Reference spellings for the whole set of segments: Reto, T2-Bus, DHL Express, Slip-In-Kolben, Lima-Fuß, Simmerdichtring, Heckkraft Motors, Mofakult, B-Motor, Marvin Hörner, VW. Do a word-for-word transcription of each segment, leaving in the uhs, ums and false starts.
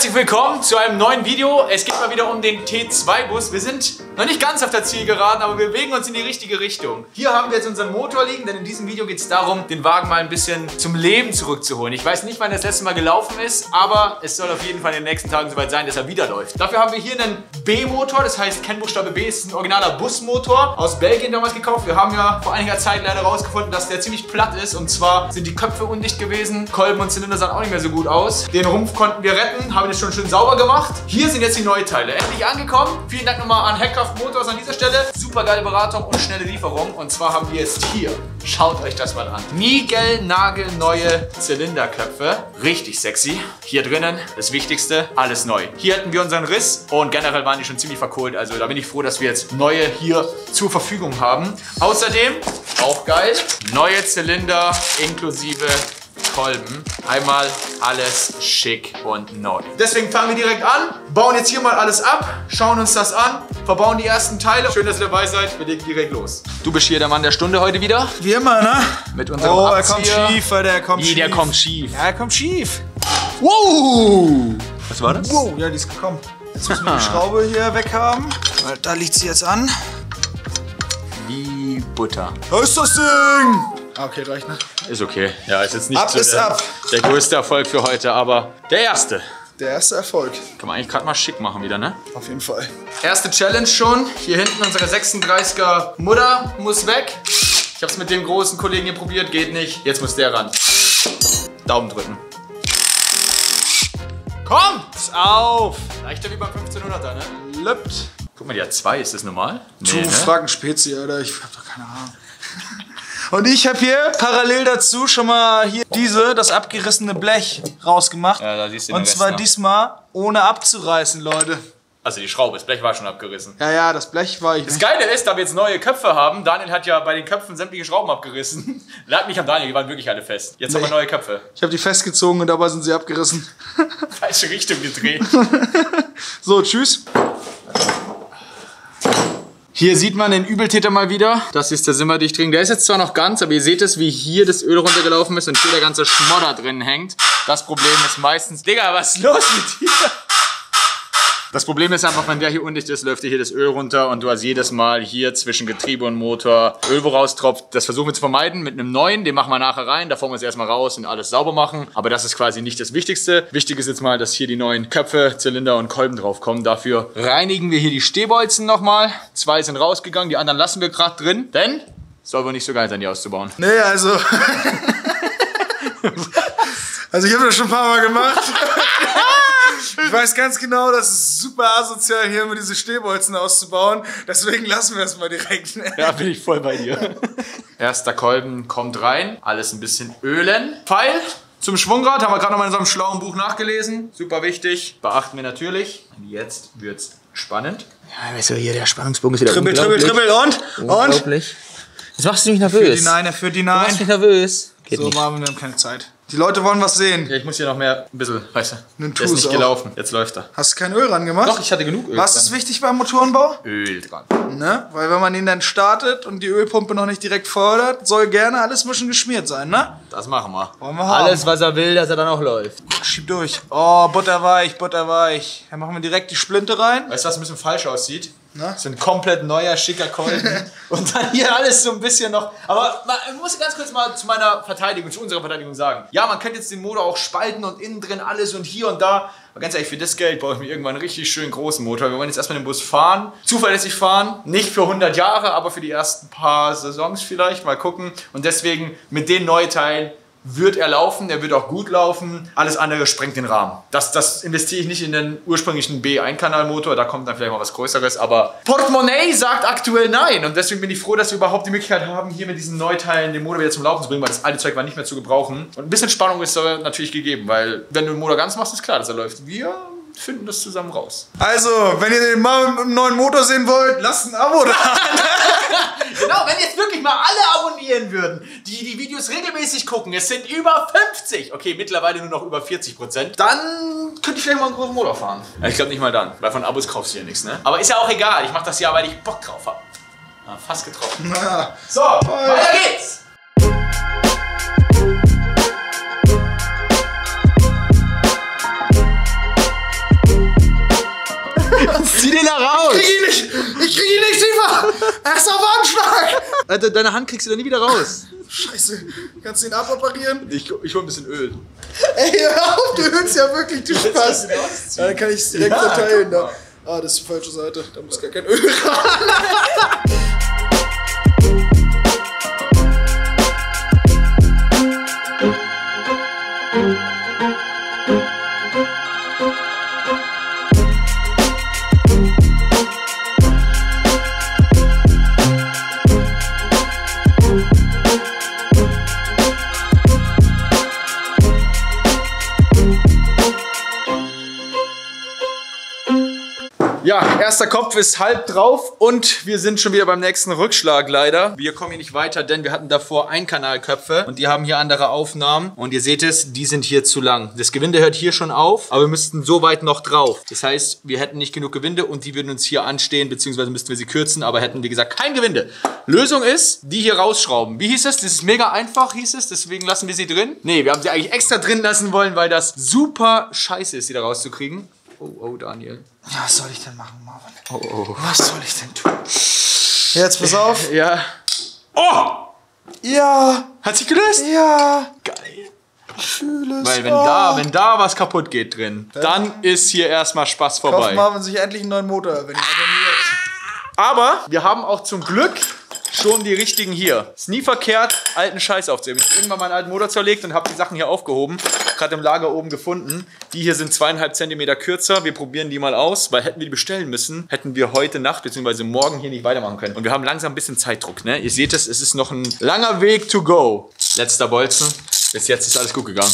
herzlich willkommen zu einem neuen Video. Es geht mal wieder um den T zwei Bus. Wir sind noch nicht ganz auf das Ziel geraten, aber wir bewegen uns in die richtige Richtung. Hier haben wir jetzt unseren Motor liegen, denn in diesem Video geht es darum, den Wagen mal ein bisschen zum Leben zurückzuholen. Ich weiß nicht, wann das letzte Mal gelaufen ist, aber es soll auf jeden Fall in den nächsten Tagen soweit sein, dass er wieder läuft. Dafür haben wir hier einen B-Motor, das heißt Kennbuchstabe B ist ein originaler Busmotor aus Belgien damals gekauft. Wir haben ja vor einiger Zeit leider rausgefunden, dass der ziemlich platt ist und zwar sind die Köpfe undicht gewesen, Kolben und Zylinder sahen auch nicht mehr so gut aus. Den Rumpf konnten wir retten, haben wir das schon schön sauber gemacht. Hier sind jetzt die Neuteile. Endlich angekommen. Vielen Dank nochmal an Heckkraft Motors an dieser Stelle. Super geile Beratung und schnelle Lieferung. Und zwar haben wir jetzt hier, schaut euch das mal an, niegelnagelneue Zylinderköpfe. Richtig sexy. Hier drinnen, das Wichtigste, alles neu. Hier hatten wir unseren Riss und generell waren die schon ziemlich verkohlt. Also da bin ich froh, dass wir jetzt neue hier zur Verfügung haben. Außerdem, auch geil, neue Zylinder inklusive Kolben. Einmal alles schick und neu. Deswegen fangen wir direkt an, bauen jetzt hier mal alles ab, schauen uns das an, verbauen die ersten Teile. Schön, dass ihr dabei seid, wir legen direkt los. Du bist hier der Mann der Stunde heute wieder. Wie immer, ne? Mit unserem Oh, Abzieher. Er kommt schief, Alter, er kommt schief. Der kommt schief. Ja, er kommt schief. Wow! Was war das? Wow, ja, die ist gekommen. Jetzt müssen wir die Schraube hier weg haben, weil da liegt sie jetzt an. Wie Butter. Da ist das Ding! Okay, reicht nicht. Ist okay. Ja, ist jetzt nicht ab so ist der, ab. der größte Erfolg für heute, aber der erste. Der erste Erfolg. Kann man eigentlich gerade mal schick machen wieder, ne? Auf jeden Fall. Erste Challenge schon. Hier hinten unsere sechsunddreißiger Mutter muss weg. Ich hab's mit dem großen Kollegen hier probiert, geht nicht. Jetzt muss der ran. Daumen drücken. Kommt auf! Leichter wie beim fünfzehnhunderter, ne? Lüppt. Guck mal, die hat zwei. Ist das normal? Du nee, ne? Fragen Spezi, Alter. Ich hab doch keine Ahnung. Und ich habe hier parallel dazu schon mal hier diese, das abgerissene Blech rausgemacht. Ja, da siehst du den Rest noch. Und zwar diesmal ohne abzureißen, Leute. Also die Schraube, das Blech war schon abgerissen. Ja, ja, das Blech war ich nicht. Das Geile ist, da wir jetzt neue Köpfe haben, Daniel hat ja bei den Köpfen sämtliche Schrauben abgerissen. Lag nicht am Daniel, die waren wirklich alle fest. Jetzt nee. Haben wir neue Köpfe. Ich habe die festgezogen und dabei sind sie abgerissen. Falsche Richtung gedreht. So, tschüss. Hier sieht man den Übeltäter mal wieder. Das ist der Simmerdichtring. Der ist jetzt zwar noch ganz, aber ihr seht es, wie hier das Öl runtergelaufen ist und hier der ganze Schmodder drin hängt. Das Problem ist meistens... Digga, was ist los mit dir? Das Problem ist einfach, wenn der hier undicht ist, läuft dir hier das Öl runter und du hast jedes Mal hier zwischen Getriebe und Motor Öl, wo raustropft. Das versuchen wir zu vermeiden mit einem neuen. Den machen wir nachher rein. Davor muss wir erstmal raus und alles sauber machen. Aber das ist quasi nicht das Wichtigste. Wichtig ist jetzt mal, dass hier die neuen Köpfe, Zylinder und Kolben drauf kommen. Dafür reinigen wir hier die Stehbolzen nochmal. Zwei sind rausgegangen, die anderen lassen wir gerade drin. Denn soll wohl nicht so geil sein, die auszubauen. Nee, also... Also ich habe das schon ein paar Mal gemacht. Ich weiß ganz genau, das ist super asozial, hier immer diese Stehbolzen auszubauen. Deswegen lassen wir das mal direkt. Ja, bin ich voll bei dir. Erster Kolben kommt rein. Alles ein bisschen ölen. Pfeil zum Schwungrad. Haben wir gerade noch mal in so einem schlauen Buch nachgelesen. Super wichtig. Beachten wir natürlich. Jetzt wird's spannend. Ja, weißt du, hier der Spannungsbogen ist wieder Trippel, unglaublich. Trippel, trippel und? Unglaublich. Und? Jetzt machst du mich nervös. Für die Nein, für die Nein. Du machst mich nervös. Geht so, nicht. Machen wir haben keine Zeit. Die Leute wollen was sehen. Ja, ich muss hier noch mehr, ein bisschen, weißt du, der ist nicht auch. gelaufen, jetzt läuft er. Hast du kein Öl ran gemacht? Doch, ich hatte genug Öl Was dran. Ist wichtig beim Motorenbau? Öl dran. Ne? Weil wenn man ihn dann startet und die Ölpumpe noch nicht direkt fördert, soll gerne alles mischen geschmiert sein, ne? Das machen wir. Wollen wir haben. Alles, was er will, dass er dann auch läuft. Schieb durch. Oh, butterweich, butterweich. Dann machen wir direkt die Splinte rein. Weißt du, was ein bisschen falsch aussieht? Na? Das ist ein komplett neuer, schicker Kolben. Und dann hier alles so ein bisschen noch... Aber man muss ganz kurz mal zu meiner Verteidigung, zu unserer Verteidigung sagen. Ja, man könnte jetzt den Motor auch spalten und innen drin alles und hier und da. Aber ganz ehrlich, für das Geld brauche ich mir irgendwann einen richtig schönen großen Motor. Wir wollen jetzt erstmal den Bus fahren, zuverlässig fahren. Nicht für hundert Jahre, aber für die ersten paar Saisons vielleicht. Mal gucken. Und deswegen mit den Neuteilen wird er laufen, er wird auch gut laufen. Alles andere sprengt den Rahmen. Das, das investiere ich nicht in den ursprünglichen B-Einkanalmotor, da kommt dann vielleicht mal was Größeres, aber Portemonnaie sagt aktuell nein. Und deswegen bin ich froh, dass wir überhaupt die Möglichkeit haben, hier mit diesen Neuteilen den Motor wieder zum Laufen zu bringen, weil das alte Zeug war nicht mehr zu gebrauchen. Und ein bisschen Spannung ist da natürlich gegeben, weil wenn du den Motor ganz machst, ist klar, dass er läuft. Wir finden das zusammen raus. Also, wenn ihr den mal mit einem neuen Motor sehen wollt, lasst ein Abo da. Genau, wenn jetzt wirklich mal alle abonnieren würden, die die Videos regelmäßig gucken, es sind über fünfzig, okay, mittlerweile nur noch über vierzig Prozent, dann könnte ich vielleicht mal einen großen Motor fahren. Ja, ich glaube nicht mal dann, weil von Abos kaufst du ja nichts, ne? Aber ist ja auch egal, ich mache das ja, weil ich Bock drauf habe. Ah, fast getroffen. Na, so, voll. Weiter geht's! Zieh den da raus! Ich krieg ihn nicht! Ich krieg ihn nicht tiefer! Er ist auf Anschlag! Alter, deine Hand kriegst du da nie wieder raus. Scheiße, kannst du ihn aboperieren? Ich, ich hol ein bisschen Öl. Ey, hör auf, du hörst ja wirklich, du Spaß. Ja, dann kann ich es direkt verteilen. Ja, da. Ah, das ist die falsche Seite. Da muss gar kein Öl ran. Ja, erster Kopf ist halb drauf und wir sind schon wieder beim nächsten Rückschlag leider. Wir kommen hier nicht weiter, denn wir hatten davor Einkanalköpfe und die haben hier andere Aufnahmen. Und ihr seht es, die sind hier zu lang. Das Gewinde hört hier schon auf, aber wir müssten so weit noch drauf. Das heißt, wir hätten nicht genug Gewinde und die würden uns hier anstehen, beziehungsweise müssten wir sie kürzen, aber hätten, wie gesagt, kein Gewinde. Lösung ist, die hier rausschrauben. Wie hieß es? Das ist mega einfach, hieß es, deswegen lassen wir sie drin. Nee, wir haben sie eigentlich extra drin lassen wollen, weil das super scheiße ist, sie da rauszukriegen. Oh, oh, Daniel. Ja, was soll ich denn machen, Marvin? Oh, oh. Was soll ich denn tun? Jetzt pass auf. Ja. Oh! Ja! Hat sich gelöst? Ja! Geil. Ich fühle es. Weil wenn, oh. da, wenn da was kaputt geht drin, dann, dann ist hier erstmal Spaß vorbei. Kauft Marvin sich endlich einen neuen Motor, wenn ich ah. Aber wir haben auch zum Glück schon die richtigen hier. Ist nie verkehrt, alten Scheiß aufzuheben. Ich habe irgendwann meinen alten Motor zerlegt und habe die Sachen hier aufgehoben. Gerade im Lager oben gefunden. Die hier sind zweieinhalb Zentimeter kürzer. Wir probieren die mal aus, weil hätten wir die bestellen müssen, hätten wir heute Nacht bzw. morgen hier nicht weitermachen können. Und wir haben langsam ein bisschen Zeitdruck, ne? Ihr seht es, es ist noch ein langer Weg to go. Letzter Bolzen. Bis jetzt ist alles gut gegangen.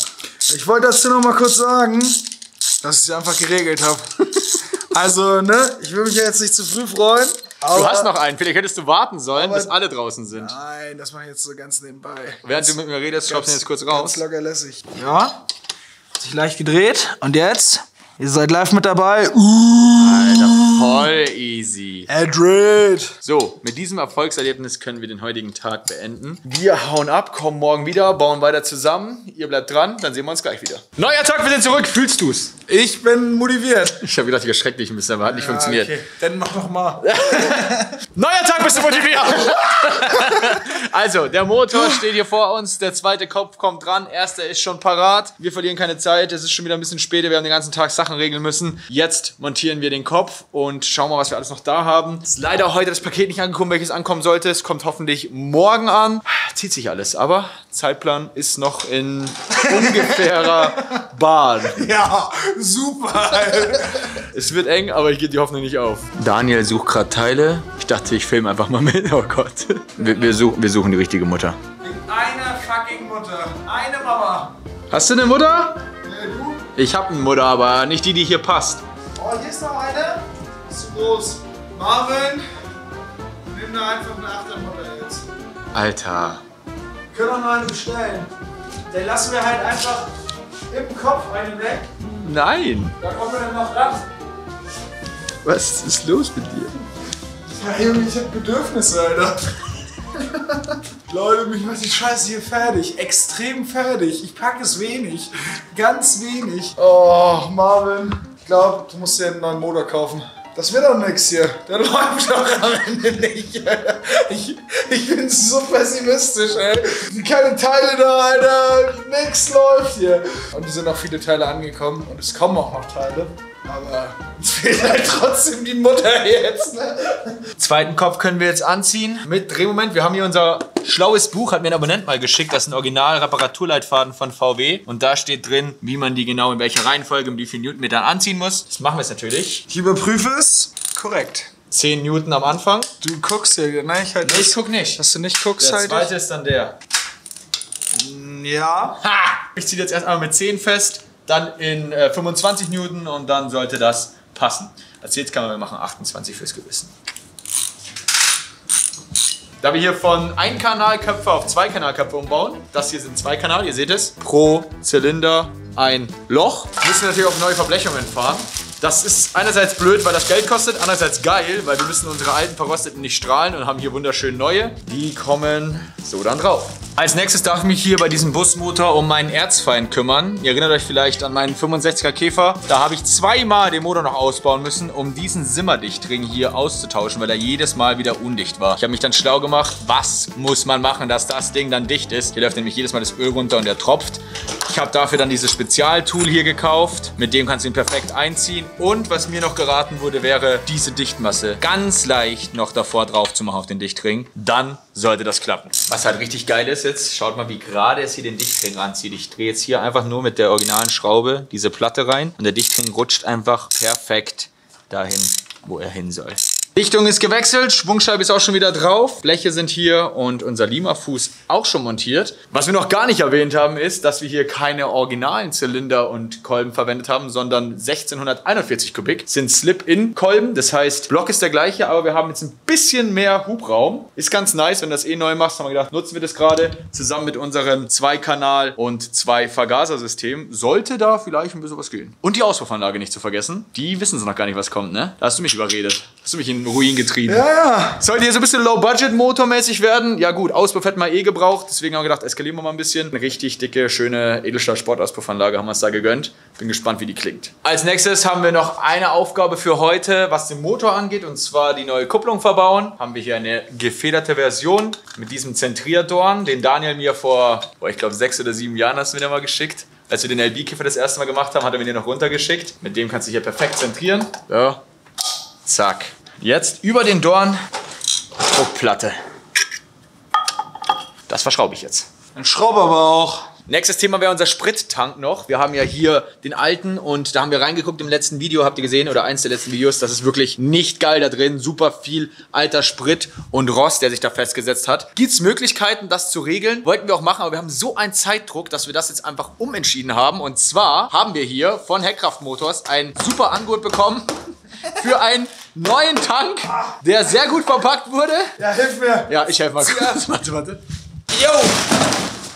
Ich wollte dazu noch mal kurz sagen, dass ich es einfach geregelt habe. Also, ne? Ich will mich ja jetzt nicht zu früh freuen. Aber du hast noch einen, vielleicht hättest du warten sollen, bis alle draußen sind. Nein, das mache ich jetzt so ganz nebenbei. Während du mit mir redest, schraubst du jetzt kurz raus. Ganz locker lässig. Ja, hat sich leicht gedreht. Und jetzt? Ihr seid live mit dabei. Uh. Alter, voll easy. Adrid. So, mit diesem Erfolgserlebnis können wir den heutigen Tag beenden. Wir hauen ab, kommen morgen wieder, bauen weiter zusammen. Ihr bleibt dran, dann sehen wir uns gleich wieder. Neuer Tag, wir sind zurück. Fühlst du's? Ich bin motiviert. Ich habe gedacht, ich erschrecke dich ein bisschen, aber hat nicht ja, funktioniert. Okay. Dann mach noch mal. Neuer Tag, bist du motiviert. Also, der Motor steht hier vor uns. Der zweite Kopf kommt dran. Erster ist schon parat. Wir verlieren keine Zeit. Es ist schon wieder ein bisschen später. Wir haben den ganzen Tag Sachen regeln müssen. Jetzt montieren wir den Kopf und schauen mal, was wir alles noch da haben. Es ist leider heute das Paket nicht angekommen, welches ankommen sollte. Es kommt hoffentlich morgen an. Zieht sich alles, aber Zeitplan ist noch in ungefährer Bahn. Ja, super. Es wird eng, aber ich gebe die Hoffnung nicht auf. Daniel sucht gerade Teile. Ich dachte, ich filme einfach mal mit. Oh Gott. Wir, wir, such, wir suchen die richtige Mutter. Eine fucking Mutter. Eine Mama. Hast du eine Mutter? Ich hab eine Mutter, aber nicht die, die hier passt. Oh, hier ist noch eine. Ist zu groß. Marvin, nimm da einfach eine Achtermutter jetzt. Alter. Wir können auch noch eine bestellen. Dann lassen wir halt einfach im Kopf eine weg. Nein. Da kommen wir dann noch ran. Was ist los mit dir? Ja, Junge, ich hab Bedürfnisse, Alter. Leute, mich macht die Scheiße hier fertig. Extrem fertig. Ich packe es wenig. Ganz wenig. Oh, Marvin. Ich glaube, du musst dir einen neuen Motor kaufen. Das wird doch nix hier. Der läuft doch am Ende nicht. Ich, ich bin so pessimistisch, ey. Keine Teile da, Alter. Nix läuft hier. Und es sind auch viele Teile angekommen. Und es kommen auch noch Teile. Aber es fehlt halt trotzdem die Mutter jetzt, ne? Zweiten Kopf können wir jetzt anziehen. Mit Drehmoment, wir haben hier unser schlaues Buch, hat mir ein Abonnent mal geschickt. Das ist ein Original-Reparaturleitfaden von V W. Und da steht drin, wie man die genau in welcher Reihenfolge um wie viel Newtonmeter anziehen muss. Das machen wir jetzt natürlich. Ich überprüfe es. Korrekt. zehn Newton am Anfang. Du guckst hier, nein, ich halt nee, nicht. Ich guck nicht. Dass du nicht guckst, halt. Der zweite halt ist dann der. Ja. Ha! Ich ziehe jetzt erst einmal mit zehn fest. Dann in äh, fünfundzwanzig Newton und dann sollte das passen. Als jetzt kann man machen achtundzwanzig fürs Gewissen. Da wir hier von Einkanalköpfe auf Zweikanalköpfe umbauen, das hier sind zwei Kanal, ihr seht es, pro Zylinder ein Loch, müssen wir natürlich auf neue Verblechungen fahren. Das ist einerseits blöd, weil das Geld kostet, andererseits geil, weil wir müssen unsere alten verrosteten nicht strahlen und haben hier wunderschön neue. Die kommen so dann drauf. Als nächstes darf ich mich hier bei diesem Busmotor um meinen Erzfeind kümmern. Ihr erinnert euch vielleicht an meinen fünfundsechziger Käfer. Da habe ich zweimal den Motor noch ausbauen müssen, um diesen Simmerdichtring hier auszutauschen, weil er jedes Mal wieder undicht war. Ich habe mich dann schlau gemacht, was muss man machen, dass das Ding dann dicht ist. Hier läuft nämlich jedes Mal das Öl runter und er tropft. Ich habe dafür dann dieses Spezialtool hier gekauft. Mit dem kannst du ihn perfekt einziehen. Und was mir noch geraten wurde, wäre diese Dichtmasse ganz leicht noch davor drauf zu machen auf den Dichtring. Dann sollte das klappen. Was halt richtig geil ist, jetzt schaut mal, wie gerade es hier den Dichtring ranzieht. Ich drehe jetzt hier einfach nur mit der originalen Schraube diese Platte rein und der Dichtring rutscht einfach perfekt dahin, wo er hin soll. Dichtung ist gewechselt, Schwungscheibe ist auch schon wieder drauf, Bleche sind hier und unser Lima-Fuß auch schon montiert. Was wir noch gar nicht erwähnt haben, ist, dass wir hier keine originalen Zylinder und Kolben verwendet haben, sondern sechzehnhunderteinundvierzig Kubik. Das sind Slip-In-Kolben, das heißt, Block ist der gleiche, aber wir haben jetzt ein bisschen mehr Hubraum. Ist ganz nice, wenn du das eh neu machst, haben wir gedacht, nutzen wir das gerade zusammen mit unserem Zwei-Kanal- und Zwei-Vergaser-System. Sollte da vielleicht ein bisschen was gehen. Und die Auspuffanlage nicht zu vergessen, die wissen sie noch gar nicht, was kommt, ne? Da hast du mich überredet, hast du mich in Ruin getrieben. Ja, ja. Sollte hier so ein bisschen Low-Budget-Motormäßig werden. Ja gut, Auspuff hätten wir eh gebraucht. Deswegen haben wir gedacht, eskalieren wir mal ein bisschen. Eine richtig dicke, schöne Edelstahl-Sportauspuffanlage haben wir uns da gegönnt. Bin gespannt, wie die klingt. Als nächstes haben wir noch eine Aufgabe für heute, was den Motor angeht. Und zwar die neue Kupplung verbauen. Haben wir hier eine gefederte Version mit diesem Zentrierdorn, den Daniel mir vor, boah, ich glaube, sechs oder sieben Jahren hast du mir den mal geschickt. Als wir den L B-Kiffer das erste Mal gemacht haben, hat er mir den noch runtergeschickt. Mit dem kannst du hier perfekt zentrieren. So, zack. Jetzt über den Dorn Druckplatte. Das verschraube ich jetzt. Ein Schrauberbauch. Nächstes Thema wäre unser Sprittank noch. Wir haben ja hier den alten und da haben wir reingeguckt im letzten Video, habt ihr gesehen, oder eins der letzten Videos, das ist wirklich nicht geil da drin. Super viel alter Sprit und Rost, der sich da festgesetzt hat. Gibt es Möglichkeiten, das zu regeln? Wollten wir auch machen, aber wir haben so einen Zeitdruck, dass wir das jetzt einfach umentschieden haben. Und zwar haben wir hier von Heckkraft Motors ein super Angebot bekommen für einen neuen Tank, der sehr gut verpackt wurde. Ja, hilf mir. Ja, ich helfe mal kurz. Warte, warte. Yo!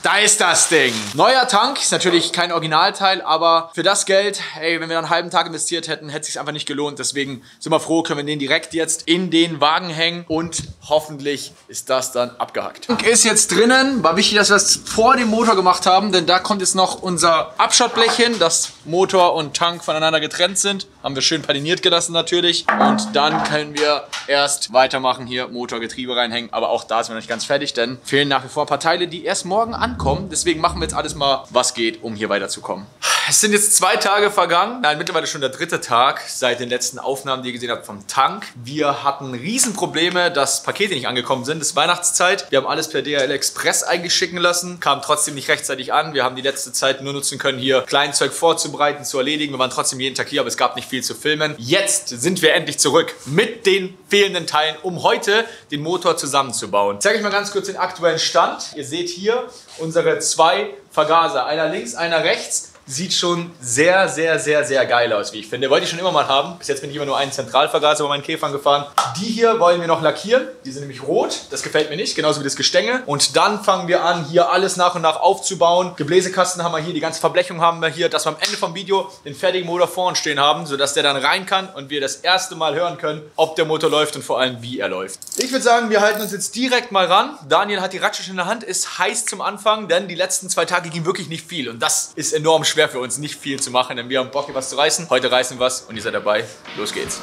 Da ist das Ding. Neuer Tank, ist natürlich kein Originalteil, aber für das Geld, ey, wenn wir einen halben Tag investiert hätten, hätte es sich einfach nicht gelohnt. Deswegen sind wir froh, können wir den direkt jetzt in den Wagen hängen und hoffentlich ist das dann abgehackt. Tank ist jetzt drinnen, war wichtig, dass wir es vor dem Motor gemacht haben, denn da kommt jetzt noch unser Abschottblech hin, dass Motor und Tank voneinander getrennt sind. Haben wir schön patiniert gelassen natürlich und dann können wir erst weitermachen hier, Motorgetriebe reinhängen, aber auch da sind wir noch nicht ganz fertig, denn fehlen nach wie vor ein paar Teile, die erst morgen an Kommen. Deswegen machen wir jetzt alles mal, was geht, um hier weiterzukommen. Es sind jetzt zwei Tage vergangen, nein, mittlerweile schon der dritte Tag seit den letzten Aufnahmen, die ihr gesehen habt vom Tank. Wir hatten Riesenprobleme, dass Pakete nicht angekommen sind, es ist Weihnachtszeit. Wir haben alles per D H L Express eigentlich schicken lassen, kam trotzdem nicht rechtzeitig an. Wir haben die letzte Zeit nur nutzen können, hier Kleinzeug vorzubereiten, zu erledigen. Wir waren trotzdem jeden Tag hier, aber es gab nicht viel zu filmen. Jetzt sind wir endlich zurück mit den fehlenden Teilen, um heute den Motor zusammenzubauen. Ich zeige euch mal ganz kurz den aktuellen Stand. Ihr seht hier unsere zwei Vergaser, einer links, einer rechts, sieht schon sehr, sehr, sehr, sehr geil aus, wie ich finde. Wollte ich schon immer mal haben. Bis jetzt bin ich immer nur einen Zentralvergaser bei meinen Käfern gefahren. Die hier wollen wir noch lackieren. Die sind nämlich rot. Das gefällt mir nicht, genauso wie das Gestänge. Und dann fangen wir an, hier alles nach und nach aufzubauen. Gebläsekasten haben wir hier, die ganze Verblechung haben wir hier, dass wir am Ende vom Video den fertigen Motor vor uns stehen haben, sodass der dann rein kann und wir das erste Mal hören können, ob der Motor läuft und vor allem, wie er läuft. Ich würde sagen, wir halten uns jetzt direkt mal ran. Daniel hat die Ratsche schon in der Hand, ist heiß zum Anfang, denn die letzten zwei Tage ging wirklich nicht viel. Und das ist enorm schwer für uns, nicht viel zu machen, denn wir haben Bock, hier was zu reißen. Heute reißen wir was und ihr seid dabei. Los geht's.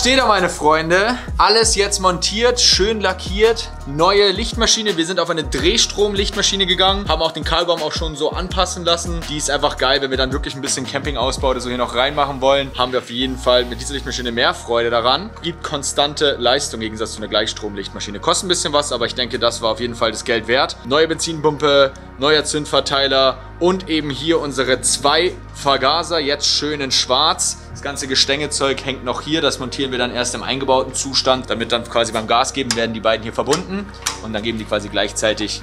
Steht da, meine Freunde. Alles jetzt montiert, schön lackiert. Neue Lichtmaschine. Wir sind auf eine Drehstrom-Lichtmaschine gegangen. Haben auch den Kabelbaum auch schon so anpassen lassen. Die ist einfach geil, wenn wir dann wirklich ein bisschen Campingausbau oder so hier noch reinmachen wollen. Haben wir auf jeden Fall mit dieser Lichtmaschine mehr Freude daran. Gibt konstante Leistung im Gegensatz zu einer Gleichstrom-Lichtmaschine. Kostet ein bisschen was, aber ich denke, das war auf jeden Fall das Geld wert. Neue Benzinpumpe, neuer Zündverteiler und eben hier unsere zwei Vergaser, jetzt schön in schwarz. Das ganze Gestängezeug hängt noch hier. Das montieren wir dann erst im eingebauten Zustand, damit dann quasi beim Gas geben werden die beiden hier verbunden. unten und dann geben die quasi gleichzeitig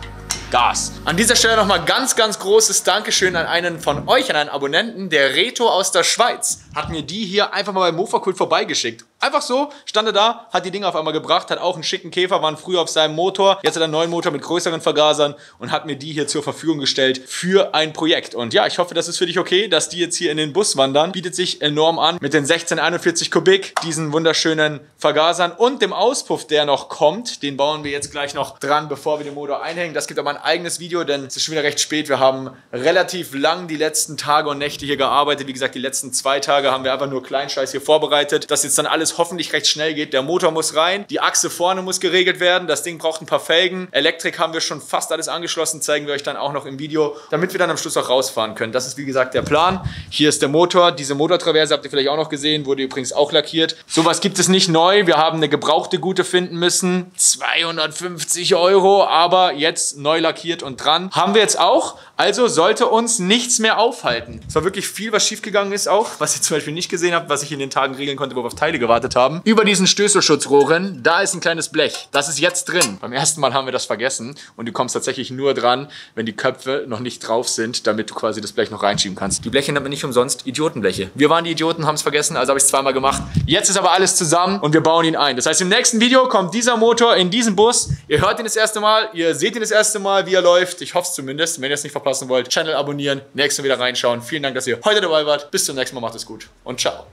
Gas. An dieser Stelle nochmal ganz, ganz großes Dankeschön an einen von euch, an einen Abonnenten, der Reto aus der Schweiz, hat mir die hier einfach mal bei Mofakult vorbeigeschickt. Einfach so, stand er da, hat die Dinger auf einmal gebracht, hat auch einen schicken Käfer, waren früher auf seinem Motor, jetzt hat er einen neuen Motor mit größeren Vergasern und hat mir die hier zur Verfügung gestellt für ein Projekt. Und ja, ich hoffe, das ist für dich okay, dass die jetzt hier in den Bus wandern. Bietet sich enorm an mit den sechzehn einundvierzig Kubik, diesen wunderschönen Vergasern und dem Auspuff, der noch kommt. Den bauen wir jetzt gleich noch dran, bevor wir den Motor einhängen. Das gibt aber ein eigenes Video, denn es ist schon wieder recht spät. Wir haben relativ lang die letzten Tage und Nächte hier gearbeitet. Wie gesagt, die letzten zwei Tage haben wir einfach nur Kleinscheiß hier vorbereitet. Das jetzt dann alles hoffentlich recht schnell geht. Der Motor muss rein, die Achse vorne muss geregelt werden, das Ding braucht ein paar Felgen. Elektrik haben wir schon fast alles angeschlossen, zeigen wir euch dann auch noch im Video, damit wir dann am Schluss auch rausfahren können. Das ist wie gesagt der Plan. Hier ist der Motor. Diese Motortraverse habt ihr vielleicht auch noch gesehen, wurde übrigens auch lackiert. Sowas gibt es nicht neu. Wir haben eine gebrauchte Gute finden müssen. zweihundertfünfzig Euro, aber jetzt neu lackiert und dran. Haben wir jetzt auch, also sollte uns nichts mehr aufhalten. Es war wirklich viel, was schiefgegangen ist auch, was ihr zum Beispiel nicht gesehen habt, was ich in den Tagen regeln konnte, wo wir auf Teile gewartet haben. Über diesen Stößelschutzrohren, da ist ein kleines Blech. Das ist jetzt drin. Beim ersten Mal haben wir das vergessen und du kommst tatsächlich nur dran, wenn die Köpfe noch nicht drauf sind, damit du quasi das Blech noch reinschieben kannst. Die Bleche nennt man nicht umsonst Idiotenbleche. Wir waren die Idioten, haben es vergessen, also habe ich es zweimal gemacht. Jetzt ist aber alles zusammen und wir bauen ihn ein. Das heißt, im nächsten Video kommt dieser Motor in diesen Bus. Ihr hört ihn das erste Mal, ihr seht ihn das erste Mal, wie er läuft. Ich hoffe es zumindest. Wenn ihr es nicht verpassen wollt, Channel abonnieren, nächstes Mal wieder reinschauen. Vielen Dank, dass ihr heute dabei wart. Bis zum nächsten Mal, macht es gut und ciao.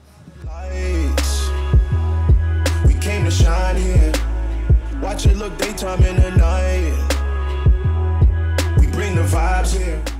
Shine here, watch it look daytime in the night, we bring the vibes here.